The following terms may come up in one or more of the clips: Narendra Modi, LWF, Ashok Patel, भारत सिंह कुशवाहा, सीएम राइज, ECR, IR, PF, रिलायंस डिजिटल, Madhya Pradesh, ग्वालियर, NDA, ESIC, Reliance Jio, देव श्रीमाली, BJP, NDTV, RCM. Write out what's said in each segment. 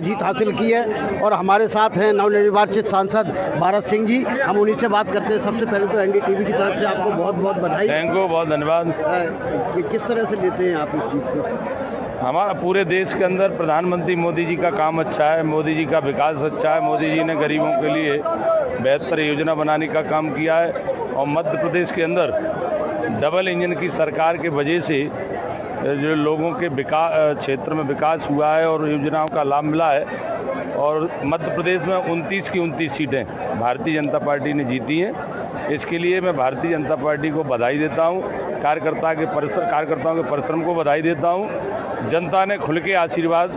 जीत हासिल की है। और हमारे साथ हैं नवनिर्वाचित सांसद भारत सिंह जी, हम उन्हीं से बात करते हैं। सबसे पहले तो एनडीटीवी की तरफ से आपको बहुत बहुत बधाई। थैंक यू, बहुत धन्यवाद। किस तरह से लेते हैं आप इस जीत को? हमारा पूरे देश के अंदर प्रधानमंत्री मोदी जी का काम अच्छा है, मोदी जी का विकास अच्छा है, मोदी जी ने गरीबों के लिए बेहतर योजना बनाने का काम किया है। और मध्य प्रदेश के अंदर डबल इंजन की सरकार के वजह से जो लोगों के विकास क्षेत्र में विकास हुआ है और योजनाओं का लाभ मिला है। और मध्य प्रदेश में 29 की 29 सीटें भारतीय जनता पार्टी ने जीती हैं। इसके लिए मैं भारतीय जनता पार्टी को बधाई देता हूं, कार्यकर्ताओं के परिश्रम को बधाई देता हूं। जनता ने खुल के आशीर्वाद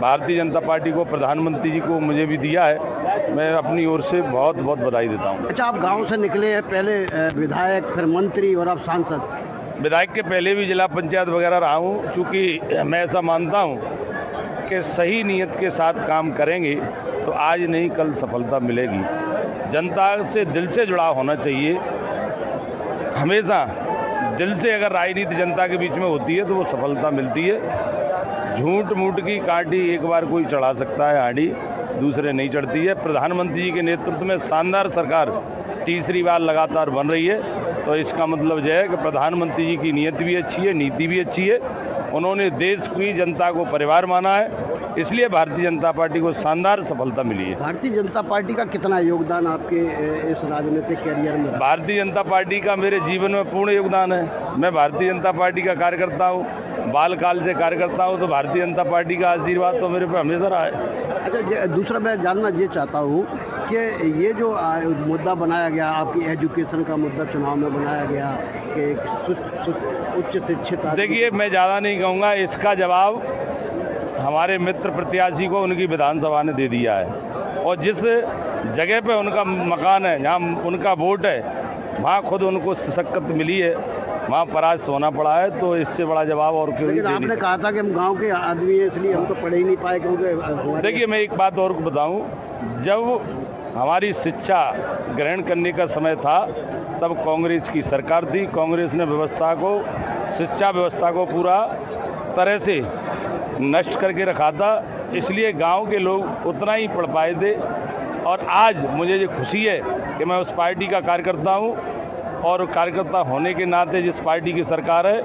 भारतीय जनता पार्टी को, प्रधानमंत्री जी को, मुझे भी दिया है। मैं अपनी ओर से बहुत बहुत बधाई देता हूँ। अच्छा, आप गाँव से निकले हैं, पहले विधायक, फिर मंत्री और अब सांसद। विधायक के पहले भी जिला पंचायत वगैरह रहा हूँ, क्योंकि मैं ऐसा मानता हूँ कि सही नीयत के साथ काम करेंगे तो आज नहीं कल सफलता मिलेगी। जनता से दिल से जुड़ाव होना चाहिए हमेशा। दिल से अगर राजनीति जनता के बीच में होती है तो वो सफलता मिलती है। झूठ मूठ की काटी एक बार कोई चढ़ा सकता है हांडी, दूसरे नहीं चढ़ती है। प्रधानमंत्री जी के नेतृत्व में शानदार सरकार तीसरी बार लगातार बन रही है, तो इसका मतलब यह है कि प्रधानमंत्री जी की नीयत भी अच्छी है, नीति भी अच्छी है। उन्होंने देश की जनता को परिवार माना है, इसलिए भारतीय जनता पार्टी को शानदार सफलता मिली है। भारतीय जनता पार्टी का कितना योगदान आपके इस राजनीतिक कैरियर में? भारतीय जनता पार्टी का मेरे जीवन में पूर्ण योगदान है। मैं भारतीय जनता पार्टी का कार्यकर्ता हूँ, बाल काल से कार्यकर्ता हूँ, तो भारतीय जनता पार्टी का आशीर्वाद तो मेरे पर हमेशा रहा है। अच्छा, दूसरा मैं जानना ये चाहता हूँ कि ये जो मुद्दा बनाया गया, आपकी एजुकेशन का मुद्दा चुनाव में बनाया गया कि उच्च शिक्षित, देखिए मैं ज़्यादा नहीं कहूँगा, इसका जवाब हमारे मित्र प्रत्याशी को उनकी विधानसभा ने दे दिया है। और जिस जगह पे उनका मकान है, जहाँ उनका वोट है, वहाँ खुद उनको शिकस्त मिली है, वहाँ परास्त होना पड़ा है। तो इससे बड़ा जवाब और क्यों? लेकिन आपने कहा था कि हम गाँव के आदमी हैं इसलिए हम तो पढ़ ही नहीं पाए, क्योंकि देखिए मैं एक बात और बताऊँ, जब हमारी शिक्षा ग्रहण करने का समय था तब कांग्रेस की सरकार थी। कांग्रेस ने व्यवस्था को, शिक्षा व्यवस्था को पूरा तरह से नष्ट करके रखा था, इसलिए गांव के लोग उतना ही पढ़ पाए थे। और आज मुझे ये खुशी है कि मैं उस पार्टी का कार्यकर्ता हूं, और कार्यकर्ता होने के नाते जिस पार्टी की सरकार है,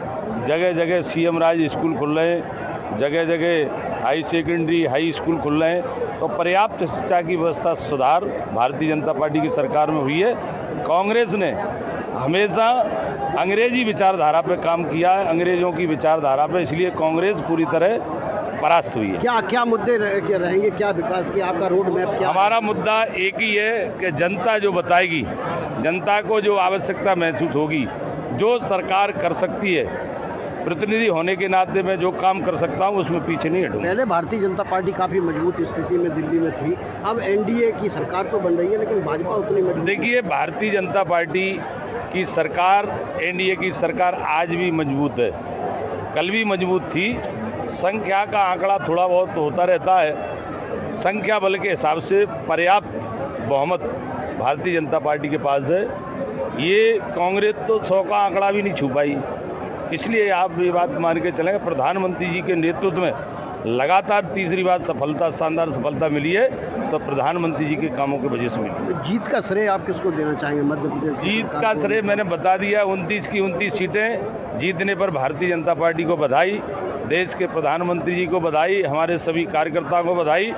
जगह जगह सीएम राइज स्कूल खुल रहे हैं, जगह जगह हाई सेकेंडरी हाई स्कूल खुल रहे हैं, तो पर्याप्त शिक्षा की व्यवस्था सुधार भारतीय जनता पार्टी की सरकार में हुई है। कांग्रेस ने हमेशा अंग्रेजी विचारधारा पर काम किया है, अंग्रेजों की विचारधारा पर, इसलिए कांग्रेस पूरी तरह परास्त हुई है। क्या क्या मुद्दे रहेंगे, क्या विकास की आपका रोड मैप? हमारा मुद्दा एक ही है कि जनता जो बताएगी, जनता को जो आवश्यकता महसूस होगी, जो सरकार कर सकती है, प्रतिनिधि होने के नाते मैं जो काम कर सकता हूं उसमें पीछे नहीं हटूंगा। पहले भारतीय जनता पार्टी काफ़ी मजबूत स्थिति में दिल्ली में थी, अब एनडीए की सरकार तो बन रही है लेकिन भाजपा उतनी मजबूत। देखिए भारतीय जनता पार्टी की सरकार, एनडीए की सरकार आज भी मजबूत है, कल भी मजबूत थी। संख्या का आंकड़ा थोड़ा बहुत तो होता रहता है, संख्या बल के हिसाब से पर्याप्त बहुमत भारतीय जनता पार्टी के पास है। ये कांग्रेस तो 100 का आंकड़ा भी नहीं छू पाई, इसलिए आप ये बात मान के चलेंगे प्रधानमंत्री जी के नेतृत्व में लगातार तीसरी बार सफलता, शानदार सफलता मिली है, तो प्रधानमंत्री जी के कामों की वजह से मिली। जीत का श्रेय आप किसको देना चाहेंगे मध्य प्रदेश? जीत का श्रेय मैंने बता दिया, 29 की 29 सीटें जीतने पर भारतीय जनता पार्टी को बधाई, देश के प्रधानमंत्री जी को बधाई, हमारे सभी कार्यकर्ताओं को बधाई।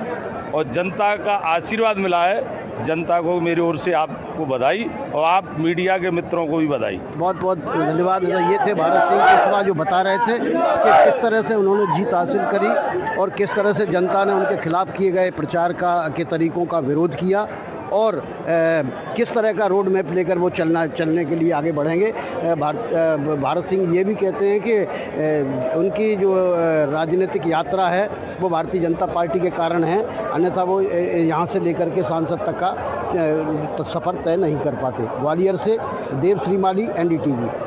और जनता का आशीर्वाद मिला है, जनता को मेरी ओर से आपको बधाई, और आप मीडिया के मित्रों को भी बधाई। बहुत बहुत धन्यवाद। ये थे भारत सिंह कुशवाहा, जो बता रहे थे कि किस तरह से उन्होंने जीत हासिल करी और किस तरह से जनता ने उनके खिलाफ किए गए प्रचार का के तरीकों का विरोध किया, और किस तरह का रोड मैप लेकर वो चलने के लिए आगे बढ़ेंगे। भारत सिंह ये भी कहते हैं कि उनकी जो राजनीतिक यात्रा है वो भारतीय जनता पार्टी के कारण है, अन्यथा वो यहाँ से लेकर के सांसद तक का सफ़र तय नहीं कर पाते। ग्वालियर से देव श्रीमाली, एनडीटीवी।